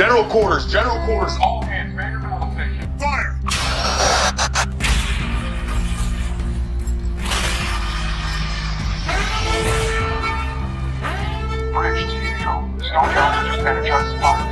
General quarters, all hands, Vanderbilt attention. Fire! Bridge to you, Joe. Snow Jones just penetrates the fire.